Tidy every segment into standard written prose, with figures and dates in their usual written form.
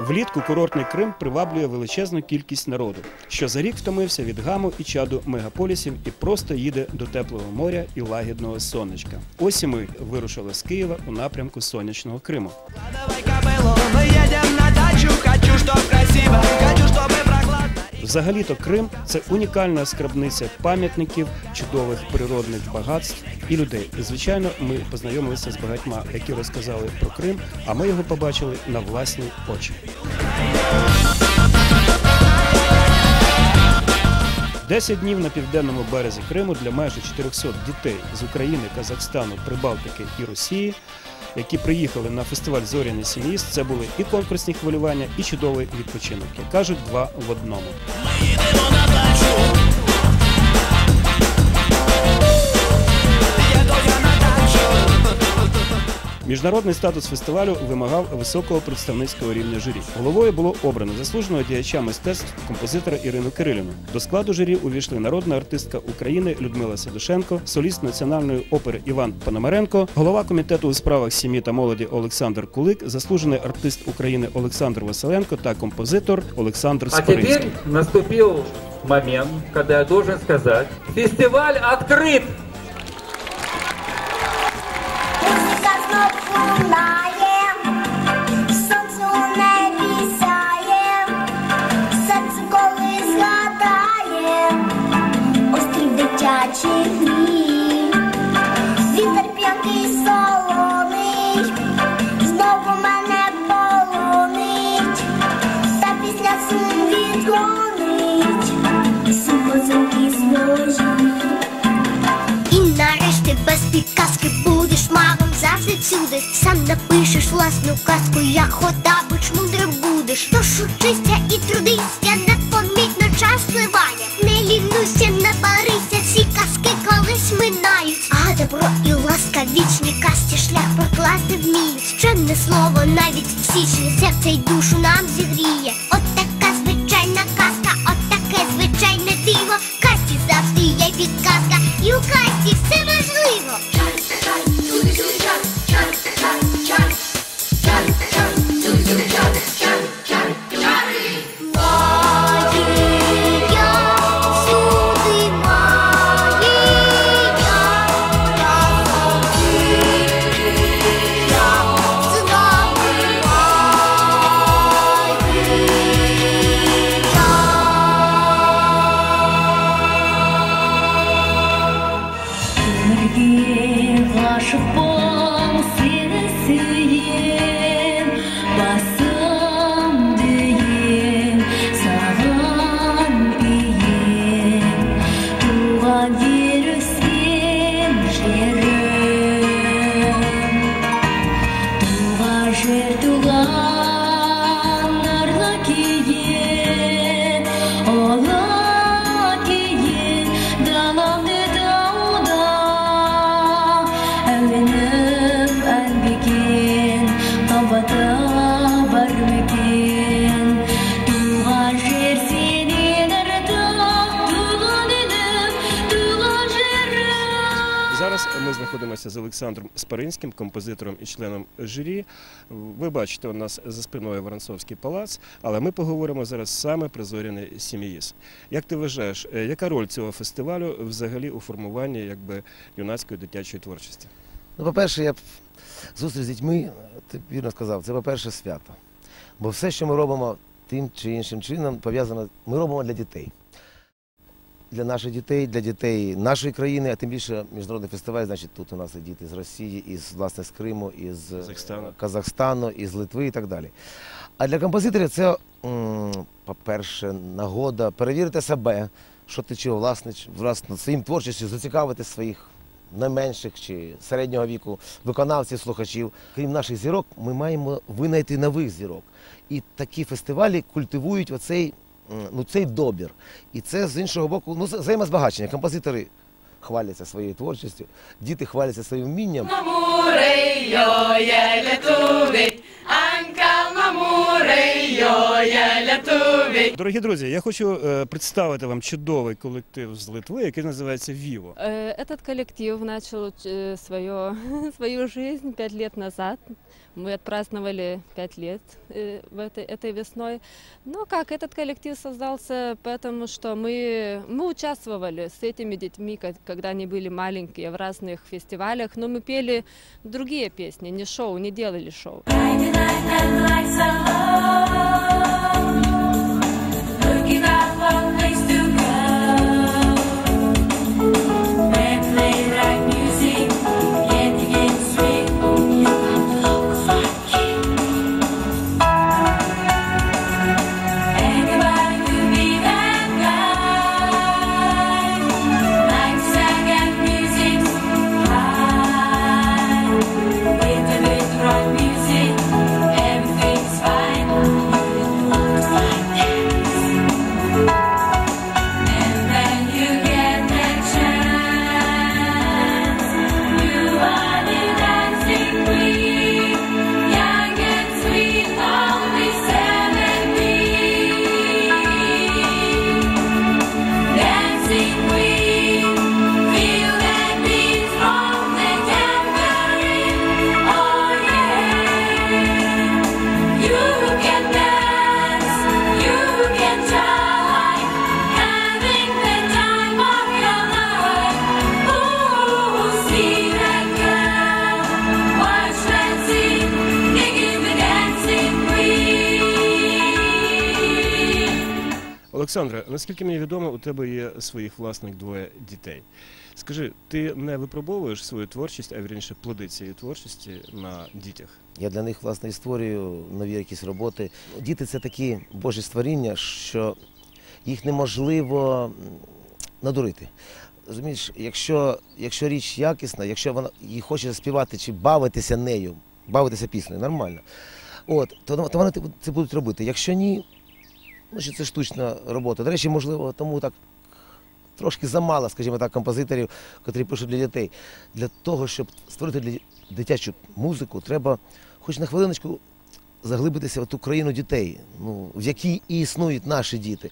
Влітку курортний Крим приваблює величезну кількість народу, що за рік втомився від гаму і чаду мегаполісів і просто їде до теплого моря і лагідного сонечка. Ось і ми вирушили з Києва у напрямку сонячного Криму. Взагалі-то Крим – це унікальна скарбниця пам'ятників, чудових природних багатств і людей. Звичайно, ми познайомилися з багатьма, які розказали про Крим, а ми його побачили на власні очі. 10 днів на південному березі Криму для майже 400 дітей з України, Казахстану, Прибалтики і Росії, які приїхали на фестиваль «Зоряний Сімеїз». Це були і конкурсні хвилювання, і чудовий відпочинок. Як кажуть, два в одному. Міжнародний статус фестивалю вимагав високого представницького рівня журі. Головою було обрано заслуженого діяча мистецтв композитора Ірину Кириленко. До складу журі увійшли народна артистка України Людмила Садошенко, соліст Національної опери Іван Пономаренко, голова комітету у справах сім'ї та молоді Олександр Кулик, заслужений артист України Олександр Василенко та композитор Олександр Спаринський. А тепер наступив момент, коли я должен сказати, фестиваль відкрит! Сам напишеш власну казку, як ходабич мудрим будеш. Тож учися і трудися, непомітно час пливає. Не лінуйся, не парися, всі казки колись минають. А добро і ласка вічні казці шлях прокласти вміють. Ще не слово, навіть в січні серце й душу нам зігріє. От така звичайна казка, от таке звичайне диво. В казці завжди є підказка, і у казці все важливо. Зараз ми знаходимося з Олександром Спаринським, композитором і членом журі. Ви бачите, у нас за спиною Воронцовський палац, але ми поговоримо зараз саме про «Зоряний Сімеїз». Як ти вважаєш, яка роль цього фестивалю взагалі у формуванні юнацької дитячої творчості? Ну, по-перше, я зустріч з дітьми, ти вірно сказав, це, по-перше, свято. Бо все, що ми робимо тим чи іншим чином, пов'язано, ми робимо для дітей. Для наших дітей, для дітей нашої країни, а тим більше міжнародний фестиваль, значить, тут у нас і діти з Росії, із, власне, з Криму, із Казахстану, із Литви і так далі. А для композиторів це, по-перше, нагода перевірити себе, що ти чого, власне, своїм творчістю зацікавити своїх найменших чи середнього віку виконавців, слухачів. Крім наших зірок, ми маємо винайти нових зірок. І такі фестивалі культивують оцей, ну, цей добір. І це, з іншого боку, ну, взаємозбагачення. Композитори хваляться своєю творчістю, діти хваляться своїм вмінням. людей. Дорогі друзі, я хочу представити вам чудовий колектив з Литви, який називається VIVO. Этот колектив почав свою життя 5 років назад. Ми відпразднували 5 років цієї весною. Ну, як этот колектив створився, тому що ми участвували з цими дітьми, коли вони були маленькі, в різних фестивалях, але ми пели інші пісні, не шоу, не робили шоу. Олександре, наскільки мені відомо, у тебе є своїх власних двоє дітей. Скажи, ти не випробовуєш свою творчість, а вірніше плоди цієї творчості на дітях? Я для них, власне, створюю нові якісь роботи. Діти – це такі божі створіння, що їх неможливо надурити. Розумієш, якщо річ якісна, якщо вона їй хоче співати чи бавитися нею, бавитися піснею, нормально, то вони це будуть робити. Якщо ні, значить, це штучна робота. До речі, можливо, тому так трошки замало, скажімо так, композиторів, котрі пишуть для дітей. Для того, щоб створити дитячу музику, треба хоч на хвилиночку заглибитися в ту країну дітей, в якій і існують наші діти.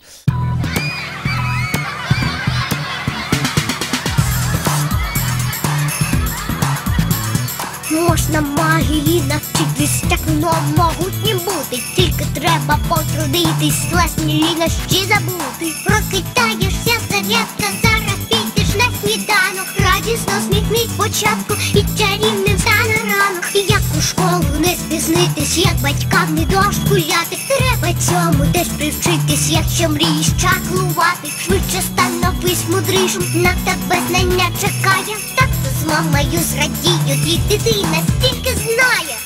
Можна магії навчитись, так воно могутнім бути. Тільки треба потрудитись, власні лінощі забути. Прокидаєшся, зарядка, зараз підеш на сніданок. Радісно сміхнись початку і чарівним стане ранок. Як у школу не спізнитись, як батькам не дошкуляти. Треба цьому теж привчитись, якщо мрієш чаклувати. Швидше становись мудрішим, на тебе знання чекає. Мамою зрадіють, їх дитина стільки знає.